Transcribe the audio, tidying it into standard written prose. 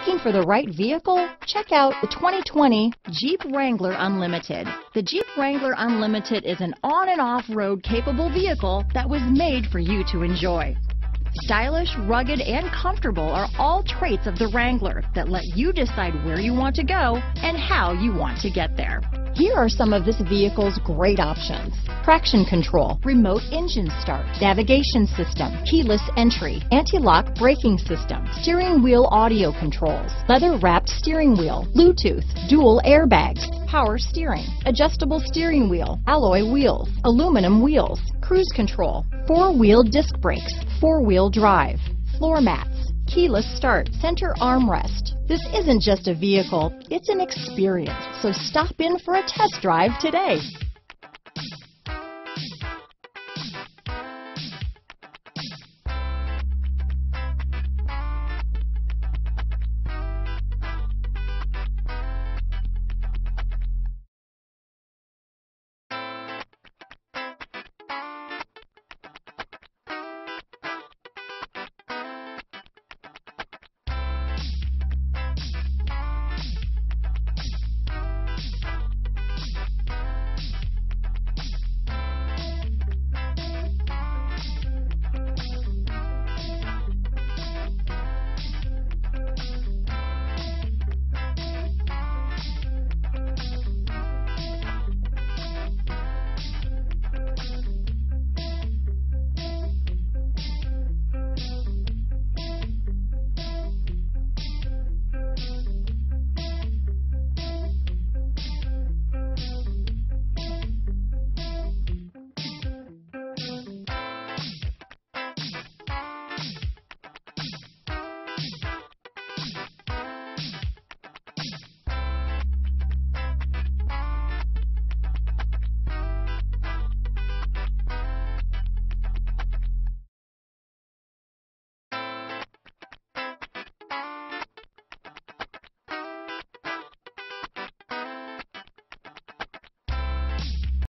Looking for the right vehicle? Check out the 2020 Jeep Wrangler Unlimited. The Jeep Wrangler Unlimited is an on and off-road capable vehicle that was made for you to enjoy. Stylish, rugged, and comfortable are all traits of the Wrangler that let you decide where you want to go and how you want to get there. Here are some of this vehicle's great options: traction control, remote engine start, navigation system, keyless entry, anti-lock braking system, steering wheel audio controls, leather-wrapped steering wheel, Bluetooth, dual airbags, power steering, adjustable steering wheel, alloy wheels, aluminum wheels, cruise control, four-wheel disc brakes, four-wheel drive, floor mats, keyless start, center armrest. This isn't just a vehicle, it's an experience, so stop in for a test drive today.